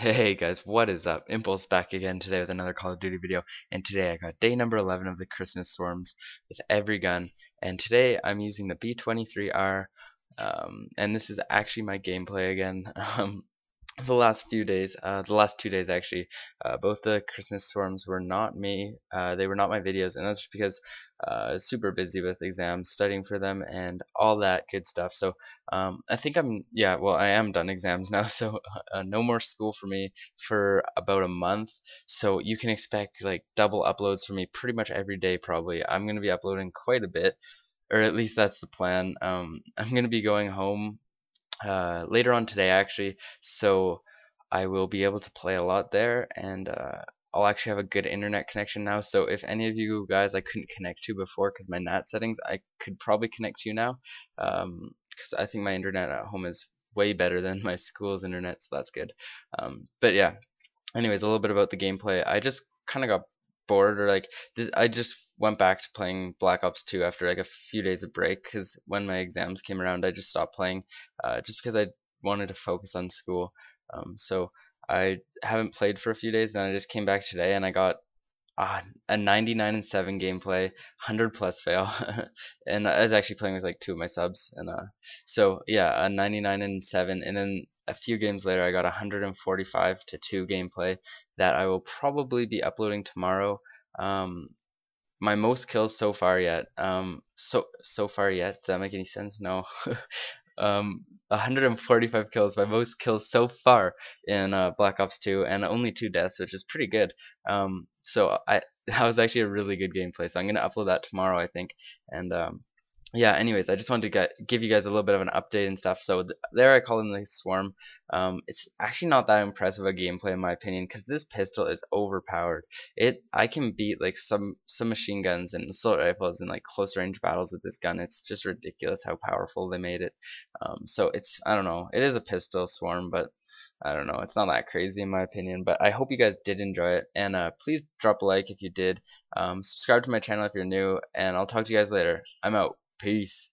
Hey guys, what is up? Impulse back again today with another Call of Duty video, and today I got day number 11 of the Christmas swarms with every gun, and today I'm using the B23R, and this is actually my gameplay again. The last few days, the last 2 days actually, both the Christmas swarms were not me, they were not my videos, and that's because I was super busy with exams, studying for them, and all that good stuff. So I think I am done exams now, so no more school for me for about a month, so you can expect like double uploads for me pretty much every day probably. I'm going to be uploading quite a bit, or at least that's the plan. I'm going to be going home later on today actually, so I will be able to play a lot there, and I'll actually have a good internet connection now, so if any of you guys I couldn't connect to before because my NAT settings, I could probably connect to you now, because I think my internet at home is way better than my school's internet, so that's good. But yeah, anyways, a little bit about the gameplay. I just kind of got bored, or like this, I just went back to playing Black Ops 2 after like a few days of break, because when my exams came around I just stopped playing, just because I wanted to focus on school. So I haven't played for a few days, then I just came back today and I got a 99-7 gameplay, 100+ fail, and I was actually playing with like two of my subs, and so yeah, a 99-7, and then a few games later I got 145-2 gameplay that I will probably be uploading tomorrow. My most kills so far yet, so far yet, does that make any sense? No. 145 kills, my most kills so far in Black Ops 2, and only 2 deaths, which is pretty good. So that was actually a really good gameplay, so I'm going to upload that tomorrow I think. And yeah, anyways, I just wanted to give you guys a little bit of an update and stuff. So there I call in the swarm. It's actually not that impressive a gameplay in my opinion, because this pistol is overpowered. I can beat like some machine guns and assault rifles in like close range battles with this gun. It's just ridiculous how powerful they made it. So it's, I don't know, it is a pistol swarm, but I don't know, it's not that crazy in my opinion, but I hope you guys did enjoy it, and please drop a like if you did, subscribe to my channel if you're new, and I'll talk to you guys later. I'm out. Peace.